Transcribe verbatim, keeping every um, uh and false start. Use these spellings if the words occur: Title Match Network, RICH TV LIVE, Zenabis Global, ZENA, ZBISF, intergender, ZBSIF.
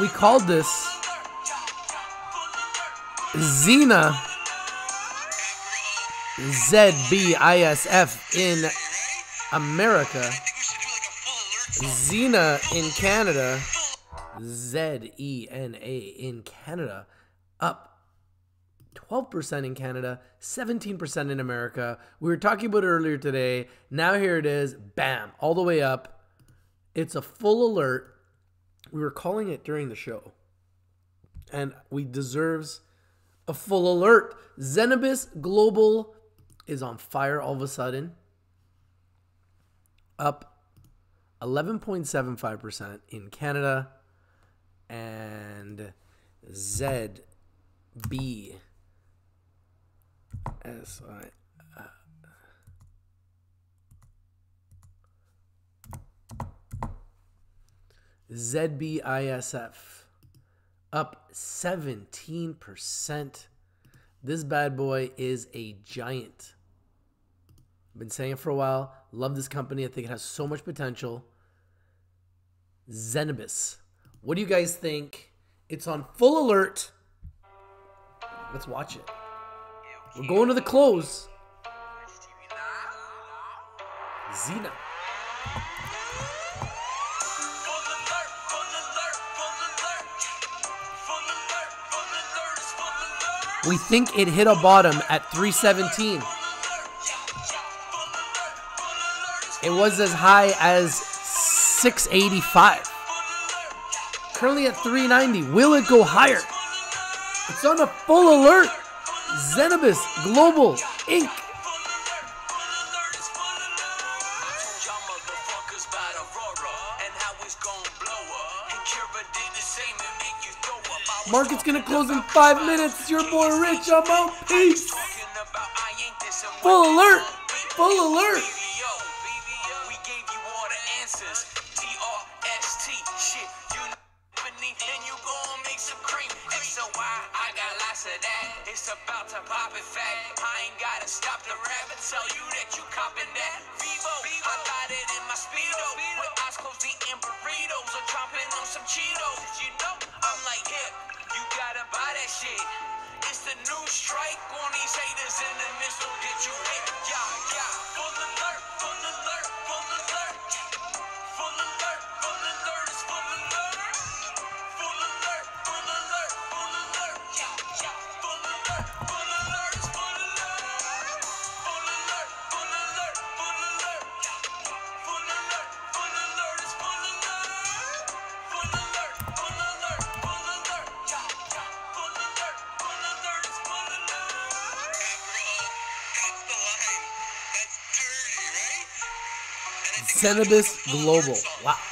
we called this Zena Z B I S F in America, Zena in Canada, Z E N A in Canada, up twelve percent in Canada, seventeen percent in America. We were talking about it earlier today. Now here it is, bam, all the way up. It's a full alert. We were calling it during the show, and we deserves a full alert. Zenabis Global is on fire all of a sudden, up eleven point seven five percent in Canada, and Z B S I F Z B I S F up seventeen percent. This bad boy is a giant. Been saying it for a while. Love this company. I think it has so much potential. Zenabis. What do you guys think? It's on full alert. Let's watch it. We're going to the close. Zena. We think it hit a bottom at three seventeen. It was as high as six eighty-five. Currently at three ninety. Will it go higher? It's on a full alert. Zenabis Global Incorporated. Market's gonna close in five minutes. It's your boy Rich. I'm out. Peace. Full alert. Full alert. It's about to pop it fat. I ain't gotta stop the rap and tell you that you copping that. Vivo, I got it in my speedo. With eyes closed, eating burritos or chomping on some Cheetos. You know, I'm like, yeah, you gotta buy that shit. It's the new strike on these haters in the missile that you hit. Yeah, yeah. Full alert, full alert, full alert. Full alert, full alert, it's full alert. Full alert, full alert, full alert. Yeah, yeah. Zenabis Global. Wow.